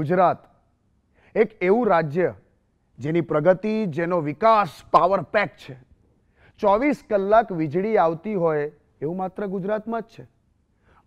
ગુજરાત એક એવું રાજ્ય જેની પ્રગતિ, જેનો વિકાસ પાવર પેક છે. 24 કલાક વીજળી આવતી હોય એવું માત્ર ગુજરાતમાં જ છે.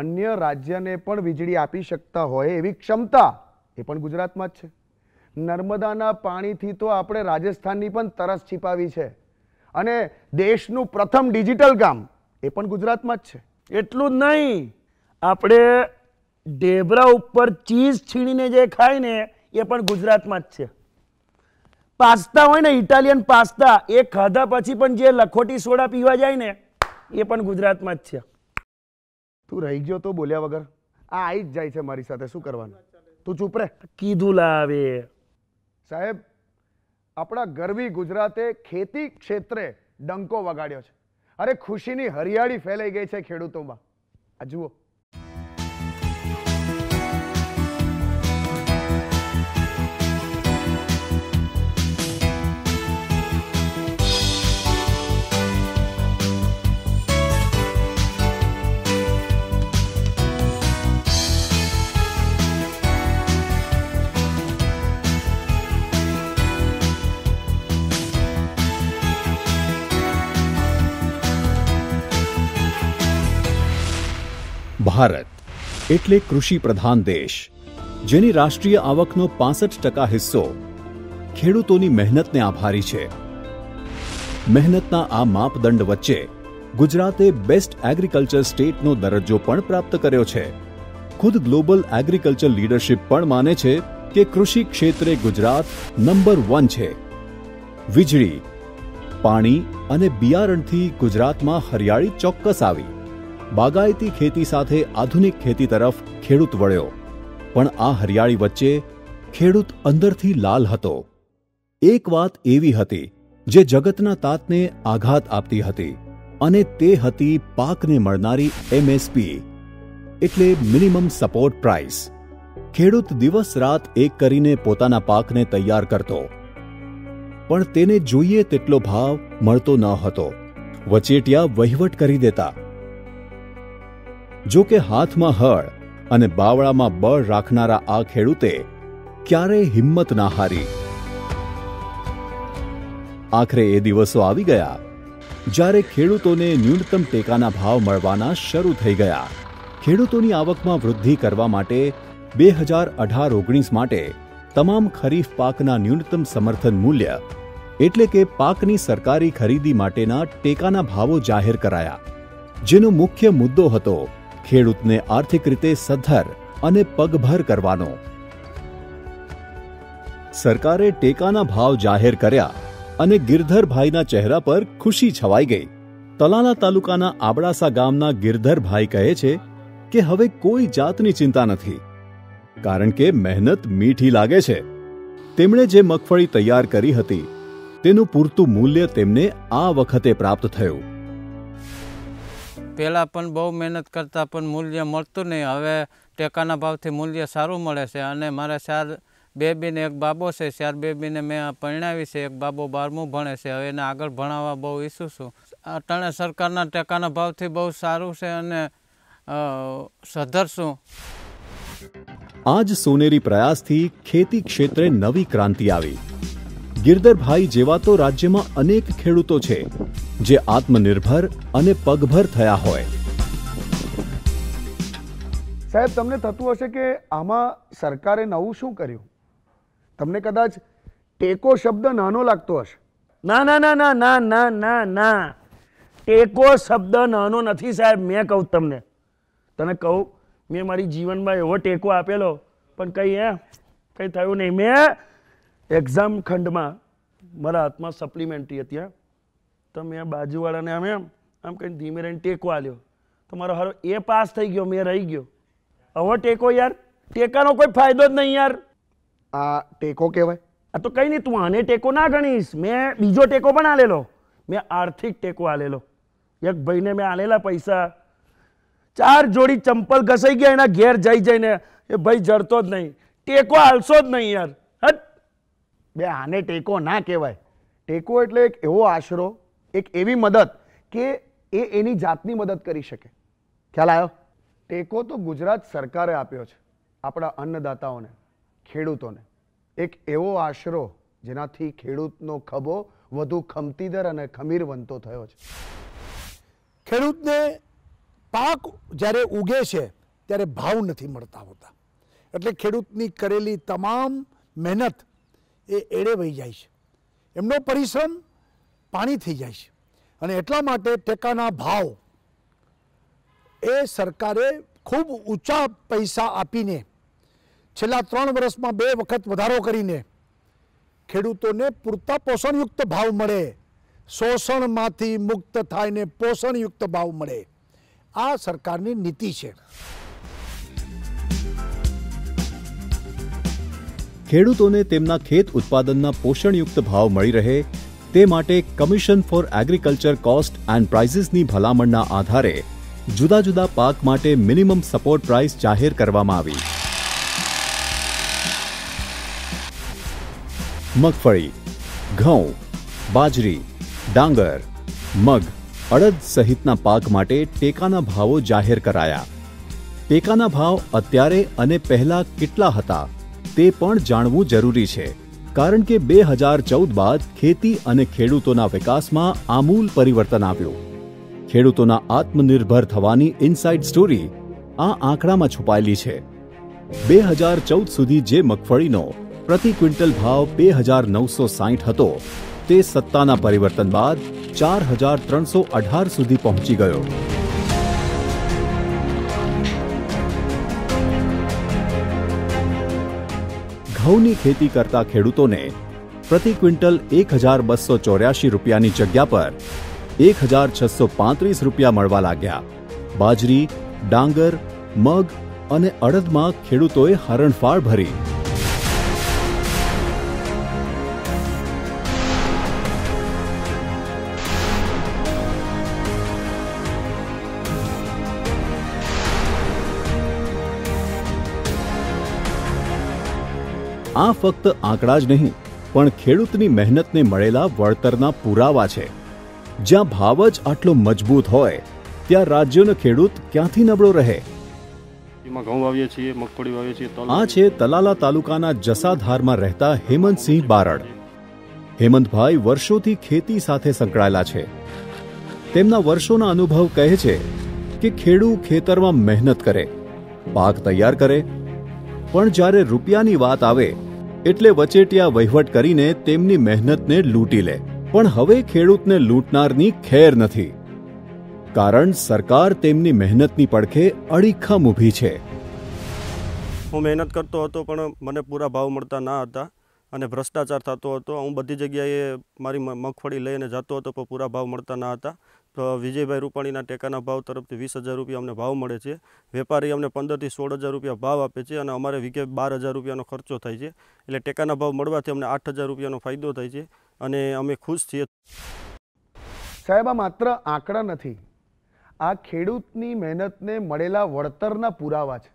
અન્ય રાજ્યને પણ વીજળી આપી શકતા હોય એવી ક્ષમતા એ પણ ગુજરાતમાં જ છે. નર્મદાના પાણીથી તો આપણે રાજસ્થાનની પણ તરસ છીપાવી છે. અને દેશનું પ્રથમ ડિજિટલ ગામ એ પણ ગુજરાતમાં જ છે. એટલું જ નહીં, આપણે ઢેબરા ઉપર ચીઝ છીણીને જે ખાય ને એ પણ ગુજરાતમાં જ છે. પાસ્તા હોય ને, ઇટાલિયન પાસ્તા, એ ખાધા પછી પણ જે લખોટી સોડા પીવા જાય ને એ પણ ગુજરાતમાં જ છે. તું રહી ગયો તો બોલ્યા વગર. આ આવી જ જાય છે મારી સાથે, શું કરવાનું? તું ચૂપ રહે. કીધું લાવે સાહેબ, આપણા ગરવી ગુજરાતે ખેતી ક્ષેત્રે ડંકો વગાડ્યો છે. અરે ખુશીની હરિયાળી ફેલાઈ ગઈ છે ખેડૂતોમાં. આ જુઓ. भारत एटले कृषि प्रधान देश, जेनी राष्ट्रीय आवकनो 65% हिस्सो खेडूतोनी मेहनतने आभारी छे। मेहनतना आ मापदंड वच्चे गुजराते बेस्ट एग्रीकल्चर स्टेटनो दरजो पण प्राप्त कर्यो छे। खुद ग्लोबल एग्रीकल्चर लीडरशिप पण माने छे के कृषि क्षेत्रे गुजरात नंबर 1 छे। वीजळी, पाणी अने बियारणथी गुजरातमां हरियाळी चोक्कस आवी। बागायती खेती साथे आधुनिक खेती तरफ खेडूत वळ्यो, पण आ हरियाळी वच्चे खेडूत अंदरथी लाल हतो। एक वात एवी हती जे जगतना तातने आघात आपती हती, अने ते हती पाकने मळनारी MSP एटले मिनिमम सपोर्ट प्राइस। खेडूत दिवस रात एक करीने पोताना पाकने तैयार करतो, पण तेने जोईए तेटलो भाव मळतो न हतो। वचेटिया वहीवट करी देता। जो के हाथ में हळ अने बावड़ा में बळ राखनारा आ खेडूते क्यारे हिम्मत ना हारी। आखरे ए दिवसों आवी गया जारे खेडूतोने न्यूनतम टेकाना भाव मळवाना शरू थई गया। खेडूतोनी आवकमां वृद्धि करवा माटे 2018-19 माटे तमाम खरीफ पाकना न्यूनतम समर्थन मूल्य एटले के पाकनी सरकारी खरीदी माटेना टेकाना भावो जाहिर कराया, जेनो मुख्य मुद्दो हतो ખેડૂતને આર્થિક રીતે સદ્ધર અને પગભર કરવાનો. સરકારે ટેકાના ભાવ જાહેર કર્યા અને ગિરધરભાઈના ચહેરા પર ખુશી છવાઈ ગઈ. તલાલા તાલુકાના આબડાસા ગામના ગિરધરભાઈ કહે છે કે હવે કોઈ જાતની ચિંતા નથી, કારણ કે મહેનત મીઠી લાગે છે. તેમણે જે મગફળી તૈયાર કરી હતી તેનું પૂરતું મૂલ્ય તેમને આ વખતે પ્રાપ્ત થયું. पहला पण बहु मेहनत करता पण मूल्य मळतुं नहीं, हवे टेकाना भावथी मूल्य सारू मळे छे। अने मारा 4 बेबी ने एक बाबो छे। 4 बेबी ने मैं परणावी छे, एक बाबो 12मु भणे छे। हवे एने आगळ भणावा बहु ईच्छुं छुं। अटाणे सरकारना टेकाना भावथी बहु सारू छे अने सधर छुं। आज सोनेरी प्रयासथी खेती क्षेत्रे नवी क्रांति आवी। ગિરધરભાઈ જેવા તો રાજ્યમાં અનેક ખેડૂતો છે જે આત્મનિર્ભર અને પગભર થયા હોય. સાહેબ, તમને થતું હશે કે આમાં સરકારે નવું શું કર્યું? તમને કદાચ ટેકો શબ્દ નાનો લાગતો હશે. ના ના ના ના ના ના ના ના, ટેકો શબ્દ નાનો નથી સાહેબ. મેં કહું તમને, મેં મારી જીવનમાં એવો ટેકો આપેલો પણ કંઈ થયું નહીં. મેં એક્ઝામ ખંડમાં મારા હાથમાં સપ્લિમેન્ટરી હતી, તો મેં બાજુવાળાને આમ કંઈ ધીમે રહીને ટેકો આલ્યો, તો મારો હારો એ પાસ થઈ ગયો, મેં રહી ગયો. હવે ટેકો યાર, ટેકાનો કોઈ ફાયદો જ નહીં યાર. આ ટેકો કહેવાય? આ તો કંઈ નહીં, તું આને ટેકો ના ગણીશ. મેં બીજો ટેકો પણ આલેલો. મેં આર્થિક ટેકો આલેલો. એક ભાઈને મેં આલેલા પૈસા, 4 જોડી ચંપલ ઘસાઈ ગયા એના ઘેર જઈને. એ ભાઈ જડતો જ નહીં, ટેકો આલશો જ નહીં યાર. હટ બે, આને ટેકો ના કહેવાય. ટેકો એટલે એક એવો આશરો, એક એવી મદદ કે એ એની જાતની મદદ કરી શકે. ખ્યાલ આવ્યો? ટેકો તો ગુજરાત સરકારે આપ્યો છે આપણા અન્નદાતાઓને, ખેડૂતોને એક એવો આશરો જેનાથી ખેડૂતનો ખભો વધુ ખમતીદર અને ખમીર બનતો થયો છે. ખેડૂતને પાક જ્યારે ઉગે છે ત્યારે ભાવ નથી મળતા હોતા, એટલે ખેડૂતની કરેલી તમામ મહેનત એ એળે વહી જાય છે, એમનો પરિશ્રમ પાણી થઈ જાય છે. અને એટલા માટે ટેકાના ભાવ એ સરકારે ખૂબ ઊંચા પૈસા આપીને છેલ્લા 3 વર્ષમાં 2 વખત વધારો કરીને ખેડૂતોને પૂરતા પોષણયુક્ત ભાવ મળે, શોષણમાંથી મુક્ત થાય ને પોષણયુક્ત ભાવ મળે, આ સરકારની નીતિ છે. ખેડૂતોને તેમના ખેત ઉત્પાદનના પોષણયુક્ત ભાવ મળી રહે તે માટે commission for agriculture cost and પ્રાઇઝીસની ભલામણના આધારે જુદા જુદા પાક માટે મિનિમમ સપોર્ટ પ્રાઇસ જાહેર કરવામાં આવી. મગફળી, ઘઉં, બાજરી, ડાંગર, મગ, અડદ સહિતના પાક માટે ટેકાના ભાવો જાહેર કરાયા. ટેકાના ભાવ અત્યારે અને પહેલા કેટલા હતા તે પણ જાણવું જરૂરી છે, કારણ કે 2014 બાદ ખેતી અને ખેડૂતોના વિકાસમાં આમૂલ પરિવર્તન આવ્યું. ખેડૂતોના આત્મનિર્ભર થવાની ઇનસાઇડ સ્ટોરી આ આંકડામાં છુપાયેલી છે. 2014 સુધી જે મગફળીનો પ્રતિ ક્વિન્ટલ ભાવ 2960 હતો તે સત્તાના પરિવર્તન બાદ 4318 સુધી પહોંચી ગયો. ઘઉંની ખેતી કરતા ખેડૂતોને પ્રતિ ક્વિન્ટલ ₹1284 જગ્યા પર ₹1635 મળવા લાગ્યા. બાજરી, ડાંગર, મગ અને અડદમાં ખેડૂતોએ હરણફાળ ભરી. આ ફક્ત આંકડા જ નહીં પણ ખેડૂતની મહેનતને મળેલા વળતરના પુરાવા છે. જ્યાં ભાવ જ આટલો મજબૂત હોય ત્યાં રાજ્યનો ખેડૂત ક્યાંથી નબળો રહે? આ છે તલાલા તાલુકાના જસાધારમાં રહેતા હેમંતસિંહ બારડ. હેમંતભાઈ વર્ષોથી ખેતી સાથે સંકળાયેલા છે. તેમના વર્ષોના અનુભવ કહે છે કે ખેડૂત ખેતરમાં મહેનત કરે, પાક તૈયાર કરે, પણ જ્યારે રૂપિયાની વાત આવે એટલે વચેટિયા વહીવટ કરીને તેમની મહેનતને લૂંટી લે. પણ હવે ખેડૂતને લૂંટનારની ખેર નથી, કારણ સરકાર તેમની મહેનતની પડખે અડીખમ ઊભી છે. હું મહેનત કરતો હતો પણ મને પૂરા ભાવ મળતા ના હતા અને ભ્રષ્ટાચાર થતો હતો. હું બધી જગ્યાએ મારી મગફળી લઈને જતો હતો પણ પૂરા ભાવ મળતા ના હતા. તો વિજયભાઈ રૂપાણીના ટેકાના ભાવ તરફથી ₹20,000 અમને ભાવ મળે છે. વેપારી અમને ₹15,000 થી ₹16,000 ભાવ આપે છે અને અમારે વીઘે ₹12,000 ખર્ચો થાય છે. એટલે ટેકાના ભાવ મળવાથી અમને ₹8,000 ફાયદો થાય છે અને અમે ખુશ છીએ. સાહેબ, આ માત્ર આંકડા નથી, આ ખેડૂતની મહેનતને મળેલા વળતરના પુરાવા છે.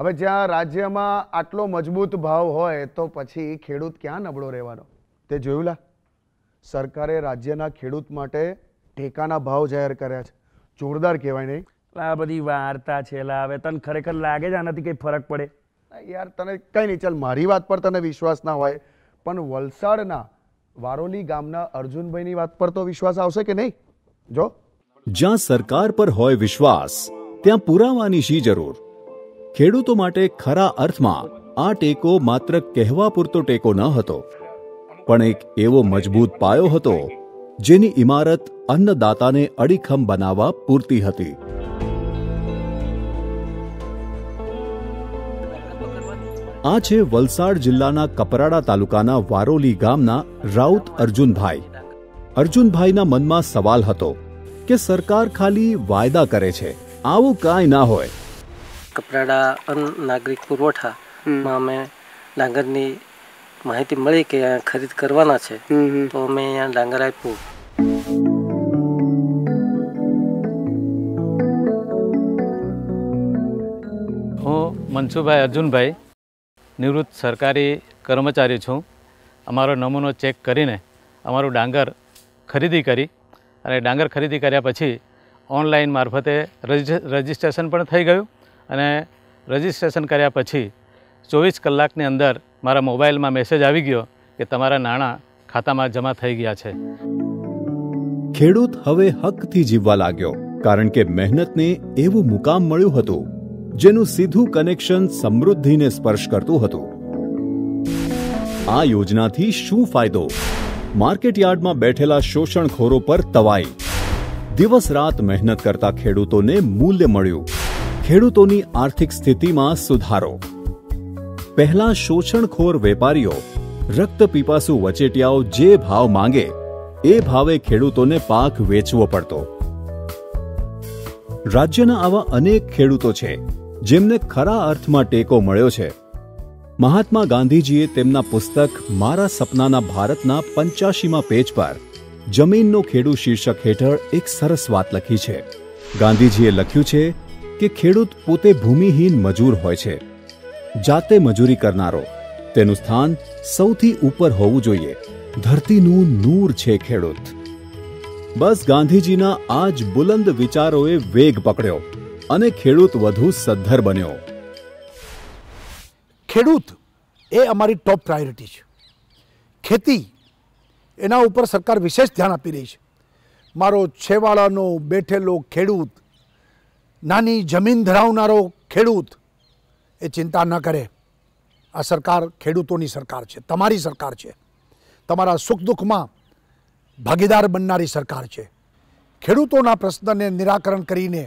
હવે જ્યાં રાજ્યમાં આટલો મજબૂત ભાવ હોય તો પછી ખેડૂત ક્યાં નબળો રહેવાનો? તે જોયુંલા, સરકારે રાજ્યના ખેડૂત માટે ટેકાના ભાવ જાહેર કર્યા છે. જોરદાર કહેવાય નહીં? આ બધી વાર્તા છે. હવે તને ખરેખર લાગે જ આનાથી કંઈ ફરક પડે? યાર તને કંઈ નહીં, ચાલ મારી વાત પર તને વિશ્વાસ ના હોય પણ વલસાડના વારોલી ગામના અર્જુનભાઈની વાત પર તો વિશ્વાસ આવશે કે નહીં? જો, જ્યાં સરકાર પર હોય વિશ્વાસ ત્યાં પુરાવાની શી જરૂર? ખેડૂતો માટે ખરા અર્થમાં આ ટેકો માત્ર કહેવા પૂરતો ટેકો ન હતો, પણ એક એવો મજબૂત પાયો હતો જેની ઇમારત અન્નદાતાને અડીખમ બનાવવા પૂરતી હતી. આ છે વલસાડ જિલ્લાના કપરાડા તાલુકાના વારોલી ગામના રાઉત અર્જુનભાઈ. અર્જુનભાઈના મનમાં સવાલ હતો કે સરકાર ખાલી વાયદા કરે છે, આવું કાંઈ ના હોય. કપરાડા અન્ન નાગરિક પુરવઠામાં અમે ડાંગરની માહિતી મળી કે ખરીદ કરવાના છે, તો અમે અહીંયા ડાંગર આપ્યું. હું મનસુભાઈ અર્જુનભાઈ નિવૃત્ત સરકારી કર્મચારી છું. અમારો નમૂનો ચેક કરીને અમારું ડાંગર ખરીદી કરી અને ડાંગર ખરીદી કર્યા પછી ઓનલાઈન મારફતે રજિસ્ટ્રેશન પણ થઈ ગયું અને રજિસ્ટ્રેશન કર્યા પછી 24 કલાકની અંદર મારા મોબાઈલમાં મેસેજ આવી ગયો કે તમારા નાણાં ખાતામાં જમા થઈ ગયા છે। ખેડૂત હવે હકથી જીવવા લાગ્યો કારણ કે મહેનતને એવું મુકામ મળ્યું હતું જેનું સીધું કનેક્શન સમૃદ્ધિને સ્પર્શ કરતું હતું। આ યોજનાથી શું ફાયદો? માર્કેટયાર્ડમાં બેઠેલા શોષણખોરો પર તવાઈ। દિવસ રાત મહેનત કરતા ખેડૂતોને મૂલ્ય મળ્યું। ખેડૂતોની આર્થિક સ્થિતિમાં સુધારો। પહેલા શોષણખોર વેપારીઓ રક્તપીપાસુ વચેટિયાઓ જે ભાવ માંગે એ ભાવે ખેડૂતોને પાક વેચવો પડતો। રાજ્યના આવા અનેક ખેડૂતો છે જેમને ખરા અર્થમાં ટેકો મળ્યો છે। મહાત્મા ગાંધીજીએ તેમના પુસ્તક મારા સપનાના ભારતના 85મા પેજ પર જમીનનો ખેડૂત શીર્ષક હેઠળ એક સરસ વાત લખી છે। ગાંધીજીએ લખ્યું છે કે ખેડૂત પોતે ભૂમિહીન મજૂર હોય છે, જાતે મજૂરી કરનારો। તેનું સ્થાન સૌથી ઉપર હોવું જોઈએ। ધરતીનું નૂર છે ખેડૂત। બસ ગાંધીજીના આ જ બુલંદ વિચારોએ વેગ પકડ્યો અને ખેડૂત વધુ સદ્ધર બન્યો। ખેડૂત એ અમારી ટોપ પ્રાયોરિટી છે। ખેતી એના ઉપર સરકાર વિશેષ ધ્યાન આપી રહી છે। મારો છેવાડાનો બેઠેલો ખેડૂત, નાની જમીન ધરાવનારો ખેડૂત એ ચિંતા ન કરે। આ સરકાર ખેડૂતોની સરકાર છે, તમારી સરકાર છે, તમારા સુખ દુઃખમાં ભાગીદાર બનનારી સરકાર છે। ખેડૂતોના પ્રશ્નને નિરાકરણ કરીને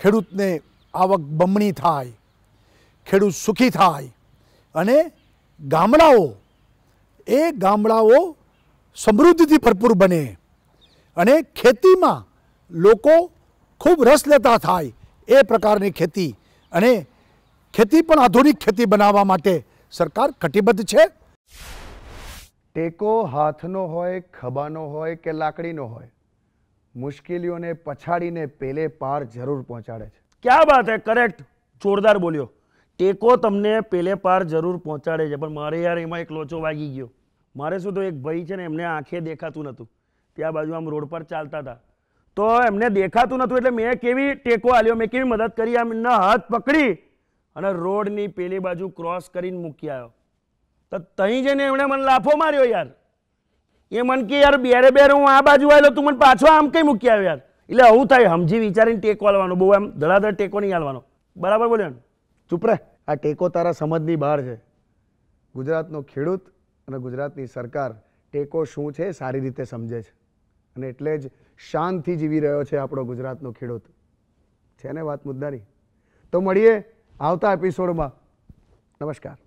ખેડૂતને આવક બમણી થાય, ખેડૂત સુખી થાય અને ગામડાઓ સમૃદ્ધિથી ભરપૂર બને અને ખેતીમાં લોકો ખૂબ રસ લેતા થાય એ પ્રકારની ખેતી અને ખેતી પણ આધુનિક ખેતી બનાવવા માટે સરકાર કટિબદ્ધ છે। ટેકો હાથનો હોય, ખભાનો હોય કે લાકડીનો હોય, મુશ્કેલીઓને પછાડીને પેલે પાર જરૂર પહોંચાડે છે। ક્યા વાત હે, કરેક્ટ, જોરદાર બોલ્યો। ટેકો તમને પેલે પાર જરૂર પહોંચાડે છે, પણ મારે યાર એમાં એક લોચો વાગી ગયો। મારે શું તો એક ભાઈ છે ને, એમને આંખે દેખાતું નહોતું, ત્યાં બાજુ આમ રોડ પર ચાલતા હતા તો એમને દેખાતું નહોતું, એટલે મેં કેવી ટેકો આલ્યો, મેં કેવી મદદ કરી, આમ એમના હાથ પકડી અને રોડની પેલી બાજુ ક્રોસ કરીને મૂકી આવ્યો। તો તહીં જઈને એમણે મને લાફો માર્યો યાર। એ મને કે યાર બેરે બેરે હું આ બાજુ આવેલો, તું મને પાછો આમ કંઈ મૂકી આવ્યો યાર। એટલે આવું થાય, સમજી વિચારીને ટેકો આલવાનો, બહુ આમ ધડાધડ ટેકો નહીં આલવાનો। બરાબર બોલ્યો ને? ચૂપ રહે, આ ટેકો તારા સમજની બહાર છે। ગુજરાતનો ખેડૂત અને ગુજરાતની સરકાર ટેકો શું છે સારી રીતે સમજે છે અને એટલે જ શાનથી જીવી રહ્યો છે આપણો ગુજરાતનો ખેડૂત। છે ને વાત મુદ્દાની? તો મળીએ આવતા એપિસોડમાં। નમસ્કાર।